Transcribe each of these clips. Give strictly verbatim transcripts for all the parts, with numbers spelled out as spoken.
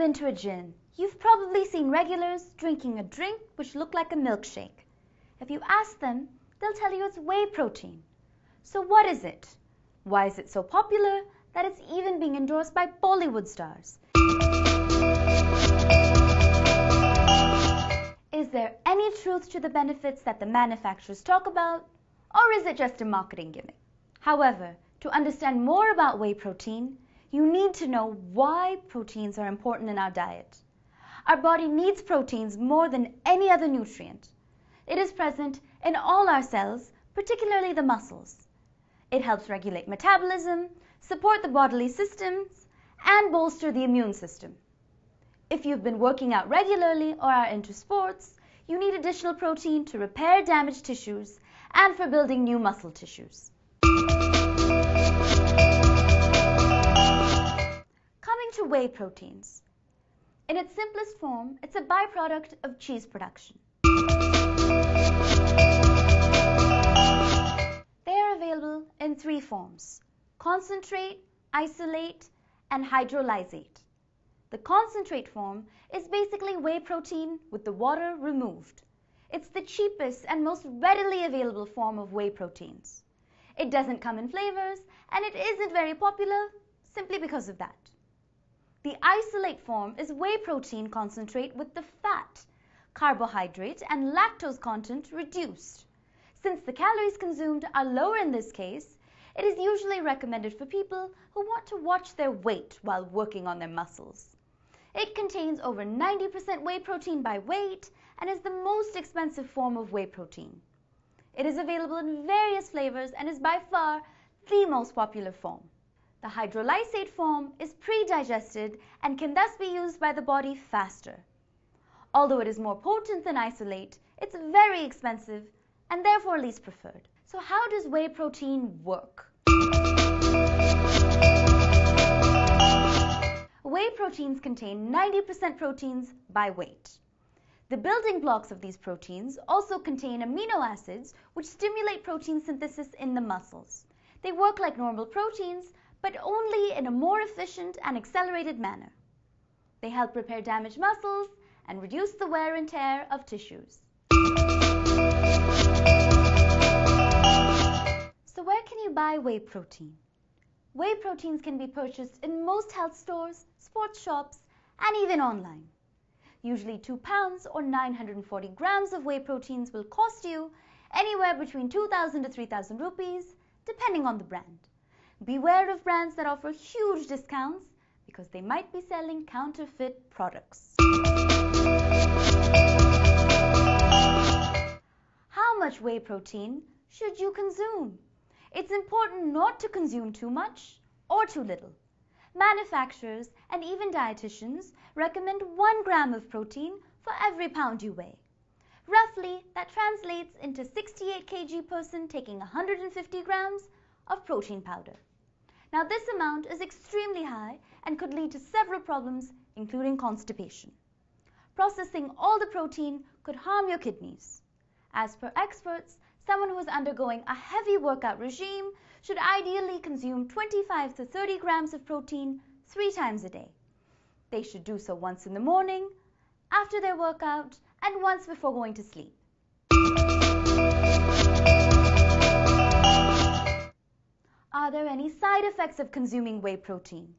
been to a gin, you've probably seen regulars drinking a drink which looked like a milkshake. If you ask them, they'll tell you it's whey protein. So what is it? Why is it so popular that it's even being endorsed by Bollywood stars? Is there any truth to the benefits that the manufacturers talk about? Or is it just a marketing gimmick? However, to understand more about whey protein, you need to know why proteins are important in our diet. Our body needs proteins more than any other nutrient. It is present in all our cells, particularly the muscles. It helps regulate metabolism, support the bodily systems, and bolster the immune system. If you've been working out regularly or are into sports, you need additional protein to repair damaged tissues and for building new muscle tissues. To whey proteins. In its simplest form, it's a byproduct of cheese production. They are available in three forms: concentrate, isolate, and hydrolysate. The concentrate form is basically whey protein with the water removed. It's the cheapest and most readily available form of whey proteins. It doesn't come in flavors and it isn't very popular simply because of that. The isolate form is whey protein concentrate with the fat, carbohydrate and lactose content reduced. Since the calories consumed are lower in this case, it is usually recommended for people who want to watch their weight while working on their muscles. It contains over ninety percent whey protein by weight and is the most expensive form of whey protein. It is available in various flavors and is by far the most popular form. The hydrolysate form is pre-digested and can thus be used by the body faster. Although it is more potent than isolate, it's very expensive and therefore least preferred. So how does whey protein work? Whey proteins contain ninety percent proteins by weight. The building blocks of these proteins also contain amino acids which stimulate protein synthesis in the muscles. They work like normal proteins, but only in a more efficient and accelerated manner. They help repair damaged muscles and reduce the wear and tear of tissues. So where can you buy whey protein? Whey proteins can be purchased in most health stores, sports shops, and even online. Usually two pounds or nine hundred forty grams of whey proteins will cost you anywhere between two thousand to three thousand rupees, depending on the brand. Beware of brands that offer huge discounts because they might be selling counterfeit products. How much whey protein should you consume? It's important not to consume too much or too little. Manufacturers and even dietitians recommend one gram of protein for every pound you weigh. Roughly, that translates into sixty-eight kilograms person taking one hundred fifty grams of protein powder. Now, this amount is extremely high and could lead to several problems, including constipation. Processing all the protein could harm your kidneys. As per experts, someone who is undergoing a heavy workout regime should ideally consume twenty-five to thirty grams of protein three times a day. They should do so once in the morning, after their workout, and once before going to sleep. Are there any side effects of consuming whey protein?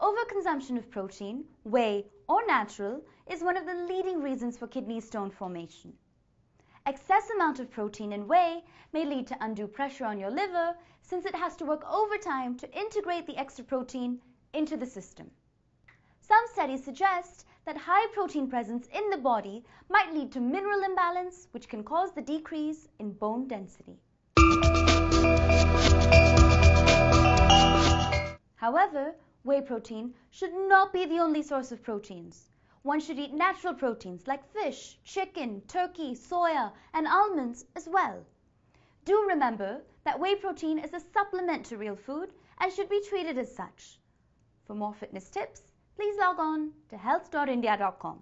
Overconsumption of protein, whey or natural, is one of the leading reasons for kidney stone formation. Excess amount of protein in whey may lead to undue pressure on your liver since it has to work overtime to integrate the extra protein into the system. Some studies suggest that high protein presence in the body might lead to mineral imbalance, which can cause the decrease in bone density. However, whey protein should not be the only source of proteins. One should eat natural proteins like fish, chicken, turkey, soya, and almonds as well. Do remember that whey protein is a supplement to real food and should be treated as such. For more fitness tips, please log on to health dot india dot com.